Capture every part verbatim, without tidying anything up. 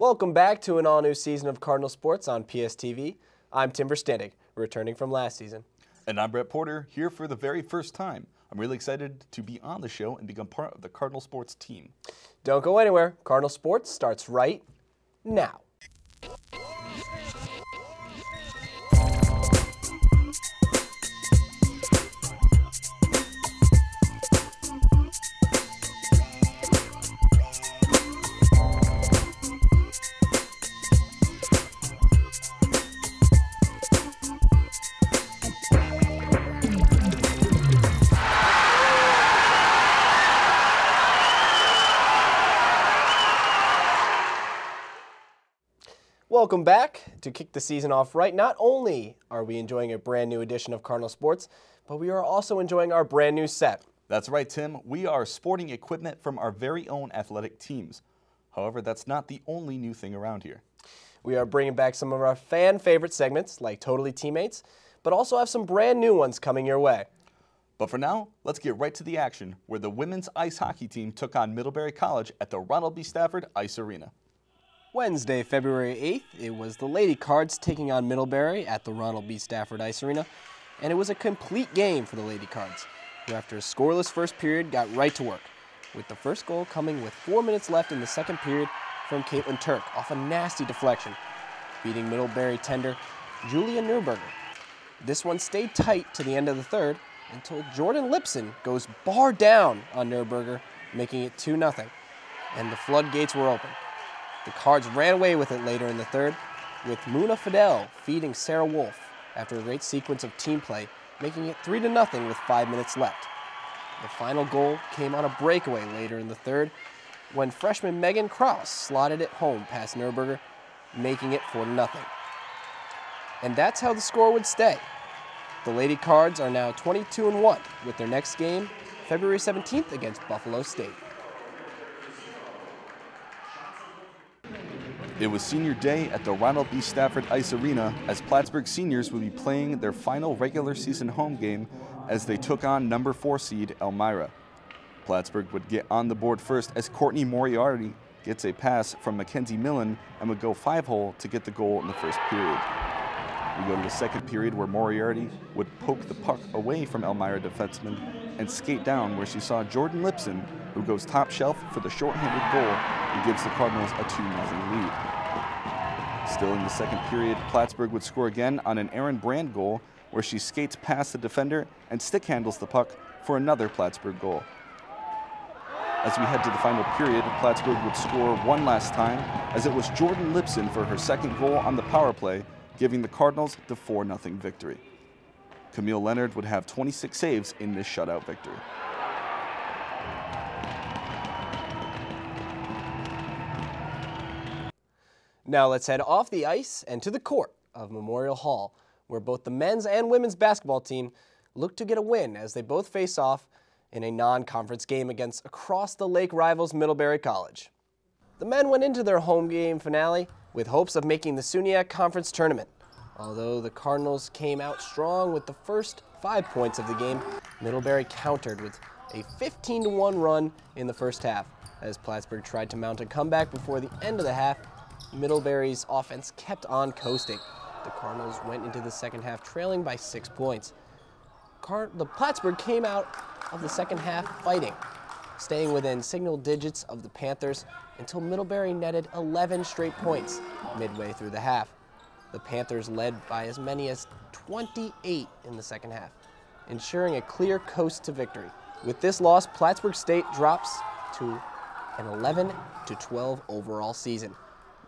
Welcome back to an all-new season of Cardinal Sports on P S T V. I'm Tim Verstandig, returning from last season. And I'm Brett Porter, here for the very first time. I'm really excited to be on the show and become part of the Cardinal Sports team. Don't go anywhere. Cardinal Sports starts right now. Welcome back. To kick the season off right, not only are we enjoying a brand new edition of Cardinal Sports, but we are also enjoying our brand new set. That's right, Tim. We are sporting equipment from our very own athletic teams. However, that's not the only new thing around here. We are bringing back some of our fan favorite segments like Totally Teammates, but also have some brand new ones coming your way. But for now, let's get right to the action where the women's ice hockey team took on Middlebury College at the Ronald B. Stafford Ice Arena. Wednesday, February eighth, it was the Lady Cards taking on Middlebury at the Ronald B. Stafford Ice Arena, and it was a complete game for the Lady Cards, who after a scoreless first period got right to work, with the first goal coming with four minutes left in the second period from Caitlin Turk off a nasty deflection, beating Middlebury tender Julia Neuburger. This one stayed tight to the end of the third until Jordan Lipson goes bar down on Neuburger, making it two nothing, and the floodgates were open. The Cards ran away with it later in the third, with Muna Fidel feeding Sarah Wolf after a great sequence of team play, making it three to nothing with five minutes left. The final goal came on a breakaway later in the third when freshman Megan Cross slotted it home past Neuburger, making it four to nothing. And that's how the score would stay. The Lady Cards are now twenty-two and one with their next game, February seventeenth against Buffalo State. It was senior day at the Ronald B. Stafford Ice Arena as Plattsburgh seniors would be playing their final regular season home game as they took on number four seed Elmira. Plattsburgh would get on the board first as Courtney Moriarty gets a pass from Mackenzie Millen and would go five hole to get the goal in the first period. We go to the second period where Moriarty would poke the puck away from Elmira defenseman and skate down where she saw Jordan Lipson, who goes top shelf for the shorthanded goal and gives the Cardinals a two nothing lead. Still in the second period, Plattsburgh would score again on an Aaron Brand goal where she skates past the defender and stick handles the puck for another Plattsburgh goal. As we head to the final period, Plattsburgh would score one last time as it was Jordan Lipson for her second goal on the power play, giving the Cardinals the four nothing victory. Camille Leonard would have twenty-six saves in this shutout victory. Now let's head off the ice and to the court of Memorial Hall, where both the men's and women's basketball team look to get a win as they both face off in a non-conference game against across-the-lake rivals Middlebury College. The men went into their home game finale with hopes of making the SUNYAC Conference Tournament. Although the Cardinals came out strong with the first five points of the game, Middlebury countered with a fifteen to one run in the first half as Plattsburgh tried to mount a comeback before the end of the half. Middlebury's offense kept on coasting. The Cardinals went into the second half trailing by six points. Car the Plattsburgh came out of the second half fighting, staying within signal digits of the Panthers until Middlebury netted eleven straight points midway through the half. The Panthers led by as many as twenty-eight in the second half, ensuring a clear coast to victory. With this loss, Plattsburgh State drops to an eleven to twelve overall season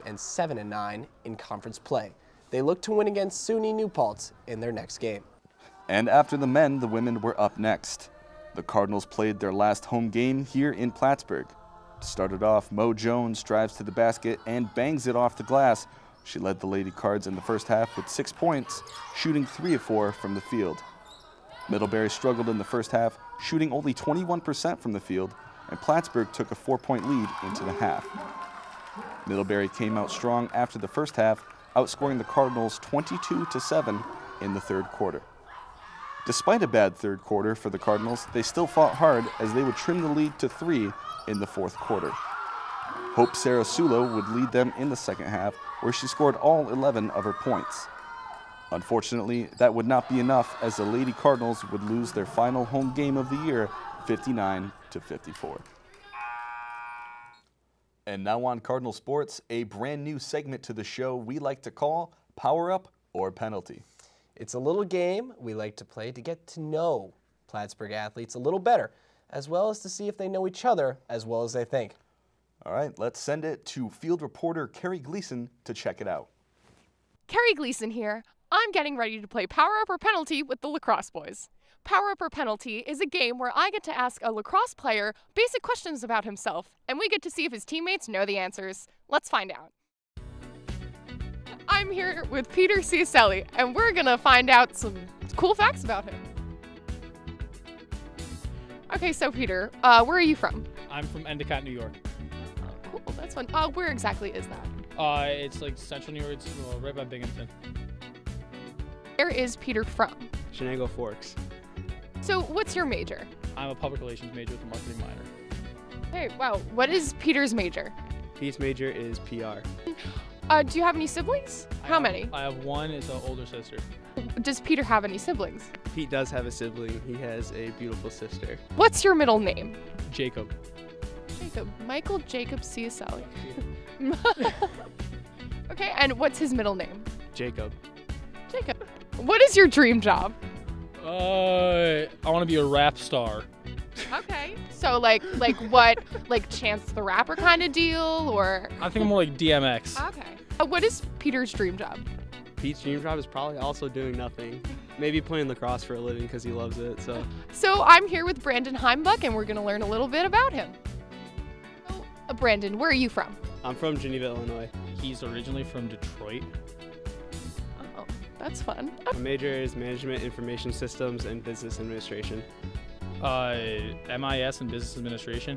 and seven and nine in conference play. They look to win against SUNY New Paltz in their next game. And after the men, the women were up next. The Cardinals played their last home game here in Plattsburgh. Started off, Mo Jones drives to the basket and bangs it off the glass. She led the Lady Cards in the first half with six points, shooting three of four from the field. Middlebury struggled in the first half, shooting only twenty-one percent from the field, and Plattsburgh took a four-point lead into the half. Middlebury came out strong after the first half, outscoring the Cardinals twenty-two to seven in the third quarter. Despite a bad third quarter for the Cardinals, they still fought hard as they would trim the lead to three in the fourth quarter. Hope Sarasulo would lead them in the second half, where she scored all eleven of her points. Unfortunately, that would not be enough, as the Lady Cardinals would lose their final home game of the year, fifty-nine to fifty-four. And now on Cardinal Sports, a brand new segment to the show we like to call Power Up or Penalty. It's a little game we like to play to get to know Plattsburgh athletes a little better, as well as to see if they know each other as well as they think. All right, let's send it to field reporter Kerry Gleason to check it out. Kerry Gleason here. I'm getting ready to play Power Up or Penalty with the lacrosse boys. Power Up or Penalty is a game where I get to ask a lacrosse player basic questions about himself, and we get to see if his teammates know the answers. Let's find out. I'm here with Peter Ciaselli, and we're gonna find out some cool facts about him. Okay, so Peter, uh, where are you from? I'm from Endicott, New York. Oh, cool, that's fun. Uh, where exactly is that? Uh, it's like central New York, it's uh, right by Binghamton. Where is Peter from? Chenango Forks. So what's your major? I'm a public relations major with a marketing minor. Hey, wow. What is Peter's major? Pete's major is P R. Uh, do you have any siblings? I How have, many? I have one. It's an older sister. Does Peter have any siblings? Pete does have a sibling. He has a beautiful sister. What's your middle name? Jacob. Jacob. Michael Jacob Ciaselli. Okay, and what's his middle name? Jacob. Jacob. What is your dream job? Uh, I want to be a rap star. Okay, so like, like what, like Chance the Rapper kind of deal, or? I think I'm more like D M X. Okay. Uh, what is Peter's dream job? Pete's dream job is probably also doing nothing. Maybe playing lacrosse for a living because he loves it, so. So I'm here with Brandon Heimbuck, and we're gonna learn a little bit about him. So, uh, Brandon, where are you from? I'm from Geneva, Illinois. He's originally from Detroit. That's fun. My major is Management Information Systems and Business Administration. Uh, M I S and Business Administration.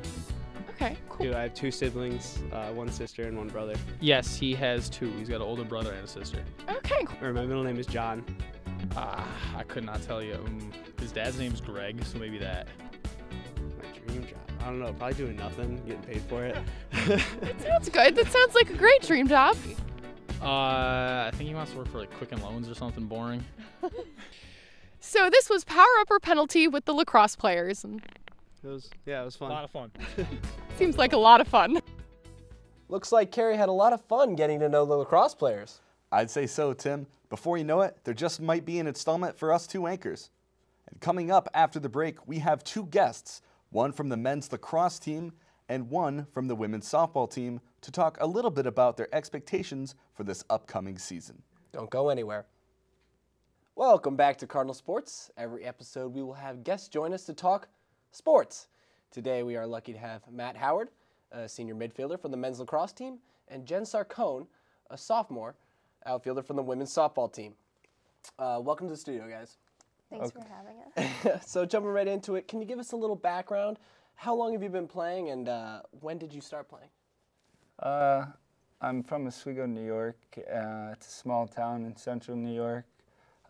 Okay, cool. Dude, I have two siblings, uh, one sister and one brother. Yes, he has two. He's got an older brother and a sister. Okay, cool. Or my middle name is John. Ah, uh, I could not tell you. Um, his dad's name is Greg, so maybe that. My dream job. I don't know, probably doing nothing, getting paid for it. That sounds good. That sounds like a great dream job. Uh, I think he wants to work for like Quicken Loans or something boring. So this was Power Up or Penalty with the lacrosse players. And it was, yeah, it was fun. A lot of fun. Seems like a lot of fun. Looks like Kerry had a lot of fun getting to know the lacrosse players. I'd say so, Tim. Before you know it, there just might be an installment for us two anchors. And coming up after the break, we have two guests, one from the men's lacrosse team and one from the women's softball team, to talk a little bit about their expectations for this upcoming season. Don't go anywhere. Welcome back to Cardinal Sports. Every episode we will have guests join us to talk sports. Today we are lucky to have Matt Howard, a senior midfielder from the men's lacrosse team, and Jen Sarcone, a sophomore outfielder from the women's softball team. Uh, welcome to the studio, guys. Thanks okay. for having us. So jumping right into it, can you give us a little background? How long have you been playing, and uh, when did you start playing? Uh, I'm from Oswego, New York. Uh, it's a small town in central New York.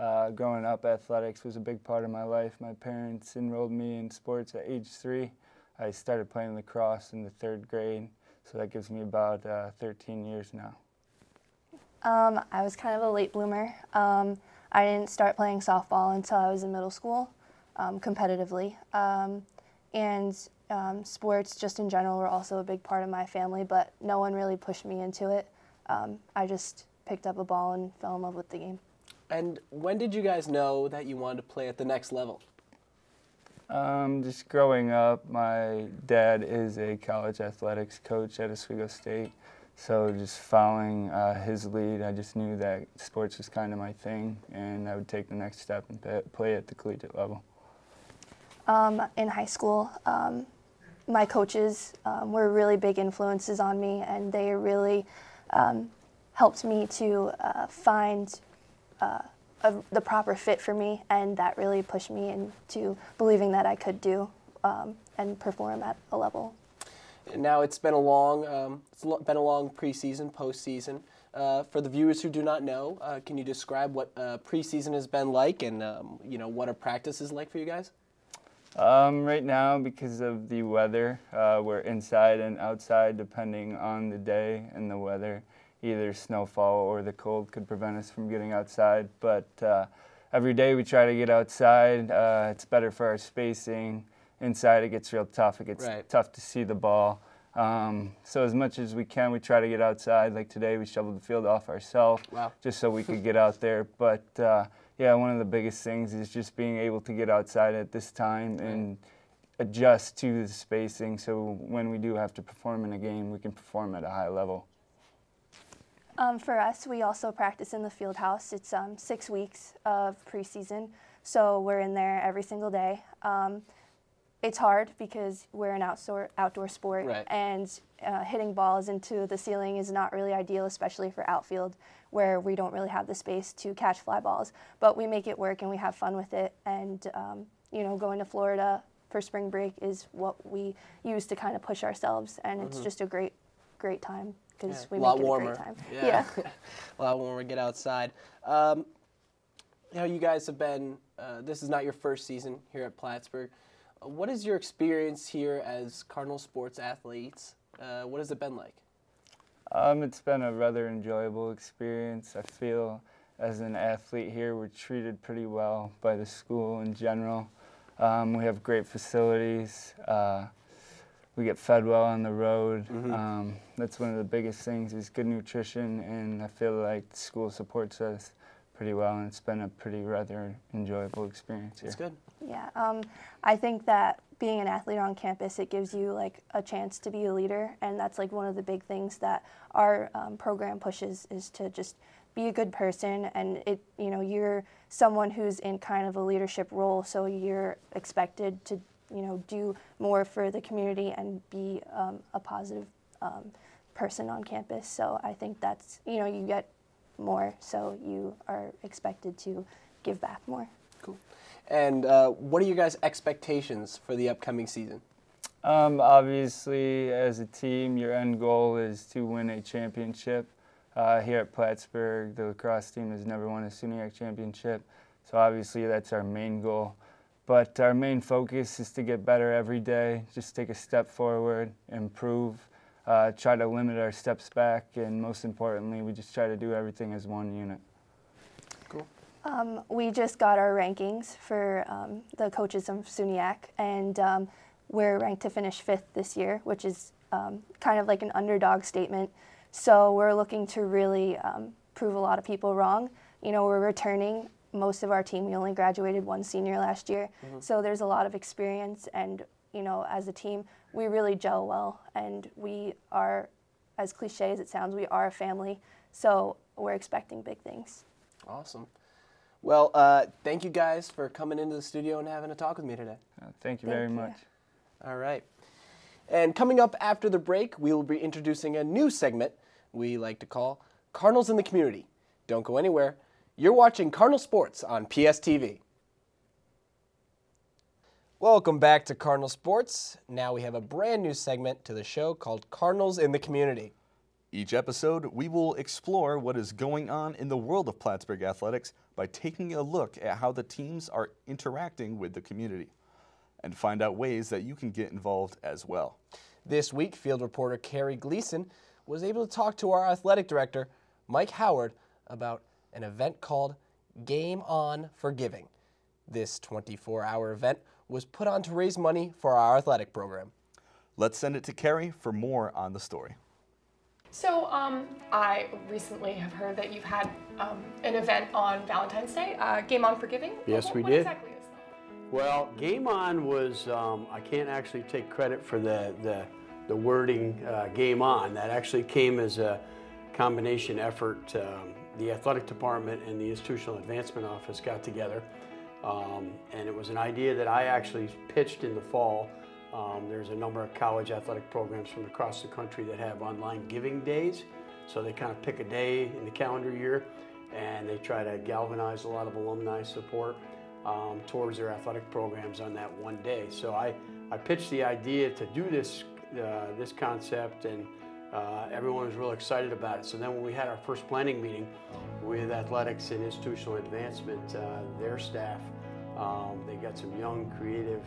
Uh, growing up, athletics was a big part of my life. My parents enrolled me in sports at age three. I started playing lacrosse in the third grade, so that gives me about uh, thirteen years now. Um, I was kind of a late bloomer. Um, I didn't start playing softball until I was in middle school, um, competitively. Um, and Um, sports, just in general, were also a big part of my family, but no one really pushed me into it. Um, I just picked up a ball and fell in love with the game. And when did you guys know that you wanted to play at the next level? Um, just growing up, my dad is a college athletics coach at Oswego State, so just following uh, his lead, I just knew that sports was kind of my thing, and I would take the next step and play at the collegiate level. Um, in high school, um, my coaches um, were really big influences on me, and they really um, helped me to uh, find uh, a, the proper fit for me, and that really pushed me into believing that I could do um, and perform at a level. Now it's been a long, um, it's been a long preseason, postseason. Uh, for the viewers who do not know, uh, can you describe what uh, preseason has been like, and um, you know, what a practice is like for you guys? Um, right now, because of the weather, uh, we're inside and outside depending on the day and the weather. Either snowfall or the cold could prevent us from getting outside, but uh, every day we try to get outside. Uh, it's better for our spacing. Inside it gets real tough. It gets right. tough to see the ball. Um, so as much as we can, we try to get outside. Like today, we shoveled the field off ourselves wow. just so we could get out there. But uh, yeah, one of the biggest things is just being able to get outside at this time right. and adjust to the spacing. So when we do have to perform in a game, we can perform at a high level. Um, for us, we also practice in the field house. It's um, six weeks of preseason, so we're in there every single day. Um, It's hard because we're an outdoor outdoor sport, right. and uh, hitting balls into the ceiling is not really ideal, especially for outfield, where we don't really have the space to catch fly balls. But we make it work, and we have fun with it. And um, you know, going to Florida for spring break is what we use to kind of push ourselves, and mm-hmm. it's just a great, great time because yeah. we make it warmer. a great time. Yeah, yeah. a lot warmer. Get outside. Um, you know, you guys have been. Uh, this is not your first season here at Plattsburgh. What is your experience here as Cardinal Sports athletes? Uh, what has it been like? Um, it's been a rather enjoyable experience. I feel as an athlete here, we're treated pretty well by the school in general. Um, we have great facilities. Uh, we get fed well on the road. Mm-hmm. um, that's one of the biggest things is good nutrition, and I feel like the school supports us pretty well, and it's been a pretty rather enjoyable experience here. It's good. Yeah, um, I think that being an athlete on campus, it gives you like a chance to be a leader, and that's like one of the big things that our um, program pushes is to just be a good person. And it, you know, you're someone who's in kind of a leadership role, so you're expected to, you know, do more for the community and be um, a positive um, person on campus. So I think that's, you know, you get more, so you are expected to give back more. Cool. And uh, what are you guys' expectations for the upcoming season? Um, obviously, as a team, your end goal is to win a championship. Uh, here at Plattsburgh, the lacrosse team has never won a SUNYAC championship, so obviously that's our main goal. But our main focus is to get better every day, just take a step forward, improve. Uh, try to limit our steps back, and most importantly, we just try to do everything as one unit. Cool. Um, we just got our rankings for um, the coaches of SUNYAC, and um, we're ranked to finish fifth this year, which is um, kind of like an underdog statement. So we're looking to really um, prove a lot of people wrong. You know, we're returning most of our team. We only graduated one senior last year, mm-hmm. so there's a lot of experience, and you know, as a team, we really gel well, and we are, as cliche as it sounds, we are a family, so we're expecting big things. Awesome. Well, uh, thank you guys for coming into the studio and having a talk with me today. Uh, thank you thank very you. much. All right. And coming up after the break, we will be introducing a new segment we like to call Cardinals in the Community. Don't go anywhere. You're watching Cardinal Sports on P S T V. Welcome back to Cardinal Sports. Now we have a brand new segment to the show called Cardinals in the Community. Each episode, we will explore what is going on in the world of Plattsburgh athletics by taking a look at how the teams are interacting with the community and find out ways that you can get involved as well. This week, field reporter Kerry Gleason was able to talk to our athletic director, Mike Howard, about an event called Game On for Giving. This twenty-four hour event was put on to raise money for our athletic program. Let's send it to Kerry for more on the story. So um, I recently have heard that you've had um, an event on Valentine's Day, uh, Game On for Giving. Yes, we did. What exactly is that? Well, Game On was, um, I can't actually take credit for the, the, the wording uh, Game On. That actually came as a combination effort. Um, the athletic department and the institutional advancement office got together. Um, and it was an idea that I actually pitched in the fall. Um, there's a number of college athletic programs from across the country that have online giving days. So they kind of pick a day in the calendar year, and they try to galvanize a lot of alumni support um, towards their athletic programs on that one day. So I, I pitched the idea to do this, uh, this concept, and uh, everyone was real excited about it. So then when we had our first planning meeting with athletics and institutional advancement, uh, their staff, Um, they got some young, creative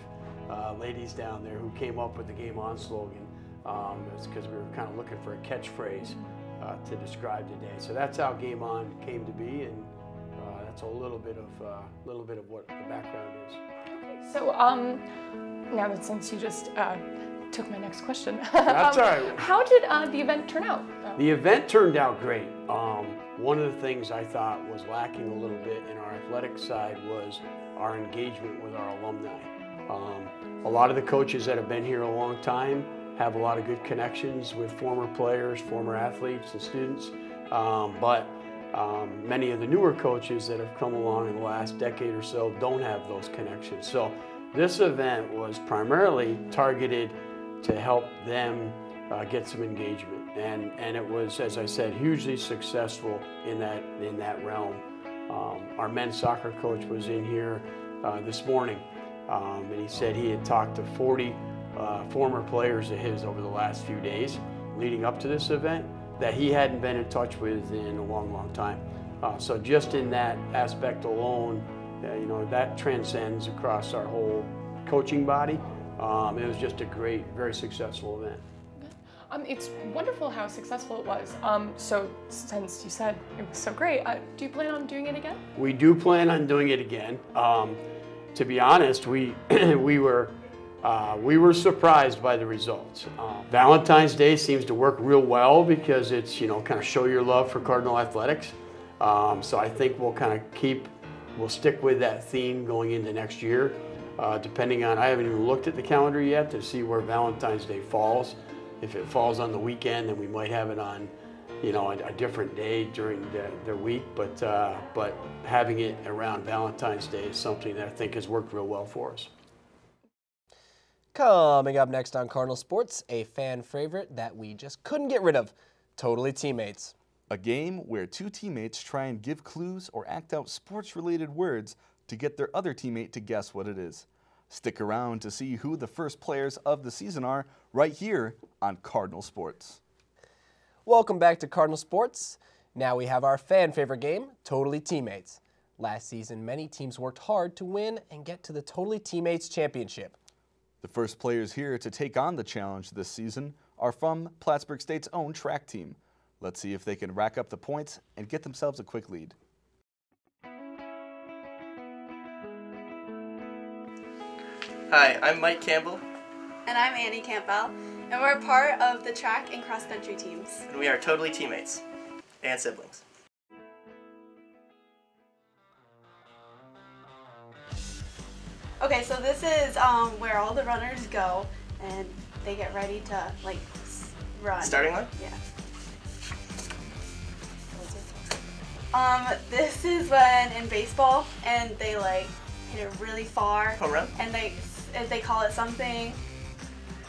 uh, ladies down there who came up with the Game On slogan. Um, it's because we were kind of looking for a catchphrase uh, to describe today. So that's how Game On came to be, and uh, that's a little bit of uh, little bit of what the background is. Okay, so um, now that since you just uh, took my next question, that's um, all right. How did uh, the event turn out? Oh. The event turned out great. Um, One of the things I thought was lacking a little bit in our athletic side was our engagement with our alumni. Um, a lot of the coaches that have been here a long time have a lot of good connections with former players, former athletes, and students. Um, but um, many of the newer coaches that have come along in the last decade or so don't have those connections. So this event was primarily targeted to help them uh, get some engagement. And, and it was, as I said, hugely successful in that, in that realm. Um, our men's soccer coach was in here uh, this morning, um, and he said he had talked to forty uh, former players of his over the last few days leading up to this event that he hadn't been in touch with in a long, long time. Uh, so just in that aspect alone, uh, you know, that transcends across our whole coaching body. Um, it was just a great, very successful event. Um, it's wonderful how successful it was. Um, so since you said it was so great, uh, do you plan on doing it again? We do plan on doing it again. Um, to be honest, we we were uh, we were surprised by the results. Um, Valentine's Day seems to work real well because it's, you know, kind of show your love for Cardinal athletics. Um, so I think we'll kind of keep we'll stick with that theme going into next year. Uh, depending on, I haven't even looked at the calendar yet to see where Valentine's Day falls. If it falls on the weekend, then we might have it on, you know, a, a different day during the, the week. But uh, but having it around Valentine's Day is something that I think has worked real well for us. Coming up next on Cardinal Sports, a fan favorite that we just couldn't get rid of, Totally Teammates. A game where two teammates try and give clues or act out sports-related words to get their other teammate to guess what it is. Stick around to see who the first players of the season are right here on Cardinal Sports. Welcome back to Cardinal Sports. Now we have our fan favorite game, Totally Teammates. Last season, many teams worked hard to win and get to the Totally Teammates Championship. The first players here to take on the challenge this season are from Plattsburgh State's own track team. Let's see if they can rack up the points and get themselves a quick lead. Hi, I'm Mike Campbell. And I'm Annie Campbell. And we're part of the track and cross-country teams. And we are totally teammates and siblings. Okay, so this is um, where all the runners go and they get ready to, like, run. Starting line? Yeah. Um, this is when in baseball and they, like, hit it really far. Home run? And they If they call it something,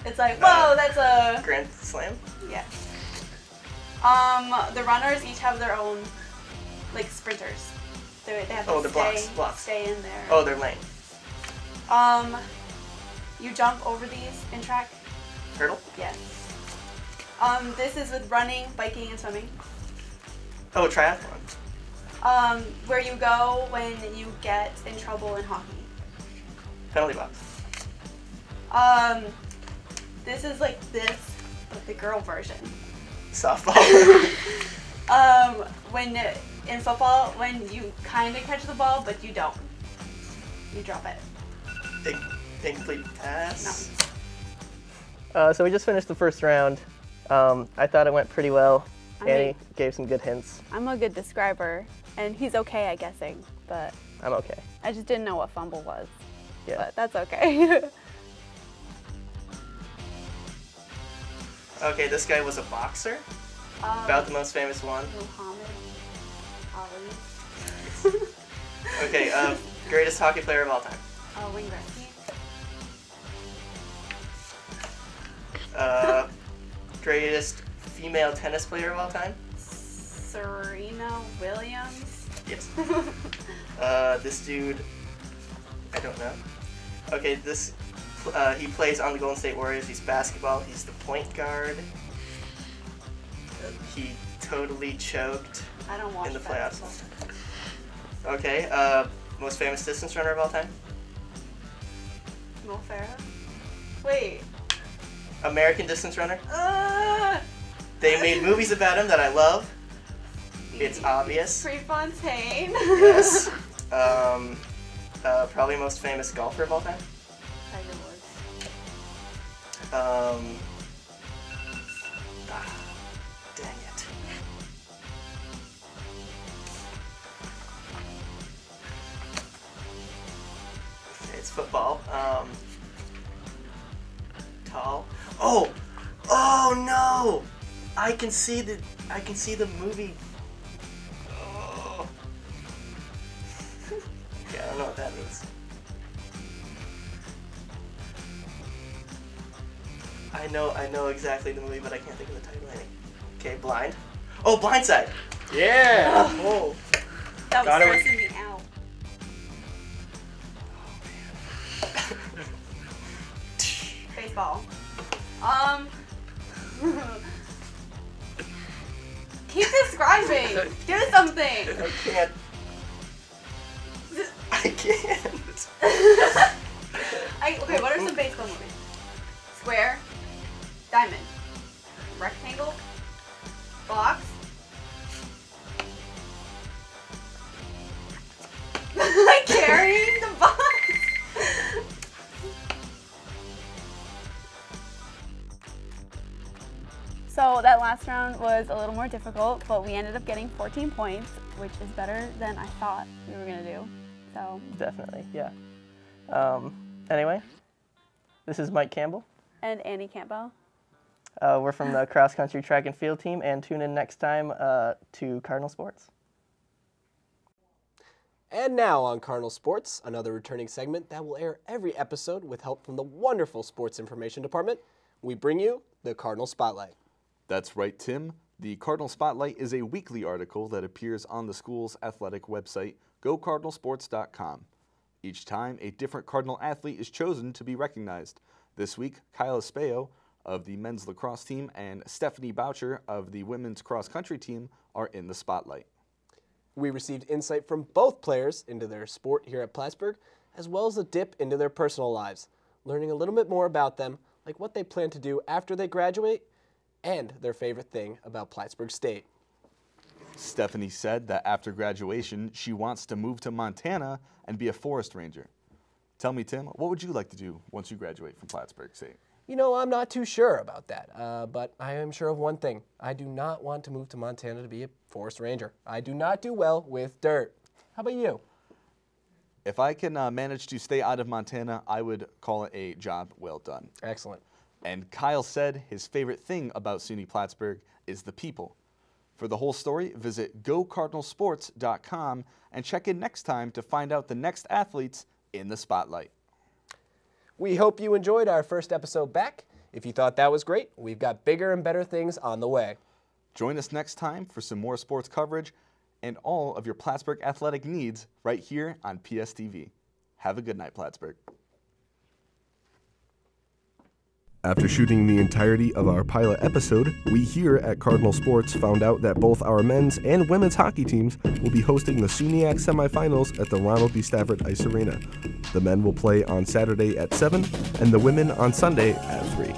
it's like, whoa, uh, that's a... grand slam? Yeah. Um, the runners each have their own, like, sprinters. They, they have to oh, stay, blocks, blocks. stay in there. Oh, they're lane. Um, you jump over these in track. Hurdle? Yes. Um, this is with running, biking, and swimming. Oh, triathlon. Um, where you go when you get in trouble in hockey. Penalty box. Um, this is like this, but the girl version. Softball. um, when in football, when you kind of catch the ball, but you don't. You drop it. Incomplete pass. No. Uh, so we just finished the first round. Um, I thought it went pretty well. I Annie mean, gave some good hints. I'm a good describer, and he's okay at guessing, but... I'm okay. I just didn't know what fumble was, yeah. But that's okay. Okay, this guy was a boxer. Um, About the most famous one. Muhammad Ali. Okay, uh, greatest hockey player of all time. Uh, Wayne Gretzky. Uh, greatest female tennis player of all time. Serena Williams. Yes. uh, this dude, I don't know. Okay, this. Uh, he plays on the Golden State Warriors. He's basketball. He's the point guard. Uh, he totally choked I don't watch in the playoffs. Okay. Uh, most famous distance runner of all time? Mo Farah. Wait. American Distance Runner. Uh, they made movies about him that I love. It's obvious. Prefontaine. Yes. Um, uh, probably most famous golfer of all time. Tiger Woods. Um. Ah, dang it. Okay, it's football. Um. Tall. Oh, oh no! I can see the I can see the movie. Oh. Yeah, I don't know what that means. I know I know exactly the movie, but I can't think of the title. Okay, blind. Oh, Blindside. Yeah. Oh. That was stressing me out. Baseball. Um. Keep describing. Do something. I can't. I can't. I, okay, what are some baseball movies? Square, diamond, rectangle, box. Carrying the box. So that last round was a little more difficult, but we ended up getting fourteen points, which is better than I thought we were gonna do, so. Definitely, yeah. Um, anyway, this is Mike Campbell. And Annie Campbell. Uh, we're from the cross country track and field team, and tune in next time uh, to Cardinal Sports. And now on Cardinal Sports, another returning segment that will air every episode with help from the wonderful sports information department, we bring you the Cardinal Spotlight. That's right, Tim. The Cardinal Spotlight is a weekly article that appears on the school's athletic website, Go Cardinal Sports dot com. Each time, a different Cardinal athlete is chosen to be recognized. This week, Kyle Espeo of the men's lacrosse team and Stephanie Boucher of the women's cross-country team are in the spotlight. We received insight from both players into their sport here at Plattsburgh, as well as a dip into their personal lives, learning a little bit more about them, like what they plan to do after they graduate, and their favorite thing about Plattsburgh State. Stephanie said that after graduation, she wants to move to Montana and be a forest ranger. Tell me, Tim, what would you like to do once you graduate from Plattsburgh State? You know, I'm not too sure about that, uh, but I am sure of one thing. I do not want to move to Montana to be a forest ranger. I do not do well with dirt. How about you? If I can uh, manage to stay out of Montana, I would call it a job well done. Excellent. And Kyle said his favorite thing about SUNY Plattsburgh is the people. For the whole story, visit Go Cardinal Sports dot com and check in next time to find out the next athletes in the spotlight. We hope you enjoyed our first episode back. If you thought that was great, we've got bigger and better things on the way. Join us next time for some more sports coverage and all of your Plattsburgh athletic needs right here on P S T V. Have a good night, Plattsburgh. After shooting the entirety of our pilot episode, we here at Cardinal Sports found out that both our men's and women's hockey teams will be hosting the SUNYAC semifinals at the Ronald B. Stafford Ice Arena. The men will play on Saturday at seven and the women on Sunday at three.